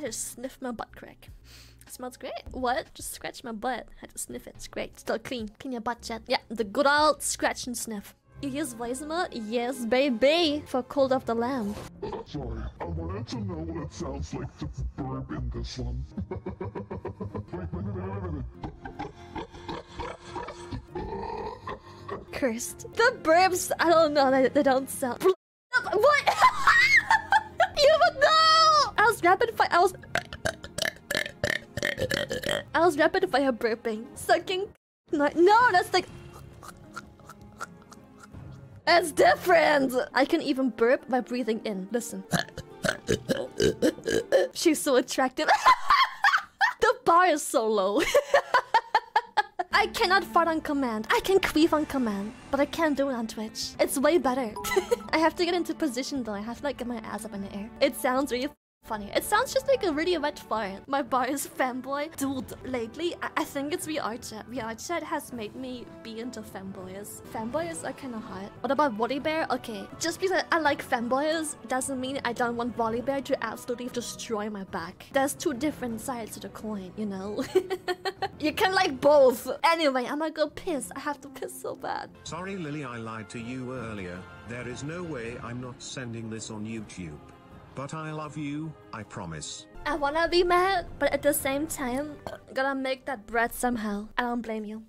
I just sniffed my butt crack. It smells great. What? Just scratch my butt. I had to sniff it. It's great. Still clean. Clean your butt, chat. Yeah, the good old scratch and sniff. You use voice mode? Yes, baby! For cold off the lamb. Sorry, I wanted to know what it sounds like to burp in this one. Cursed. The burps, I don't know, they don't sound. What? You would know! I was rapid fire burping. Sucking. No, that's like. That's different! I can even burp by breathing in. Listen. She's so attractive. The bar is so low. I cannot fart on command. I can queef on command. But I can't do it on Twitch. It's way better. I have to get into position though. I have to like get my ass up in the air. It sounds really funny. It sounds just like a really wet fart. My bar is fanboy. Dude, lately, I think it's VRChat. VRChat has made me be into fanboys. Fanboys are kinda hot. What about Volibear? Okay, just because I like fanboys doesn't mean I don't want Volibear to absolutely destroy my back. There's two different sides to the coin, you know? You can like both. Anyway, I'm gonna go piss. I have to piss so bad. Sorry, Lily, I lied to you earlier. There is no way I'm not sending this on YouTube. But I love you, I promise. I wanna be mad, but at the same time, gotta make that bread somehow. I don't blame you.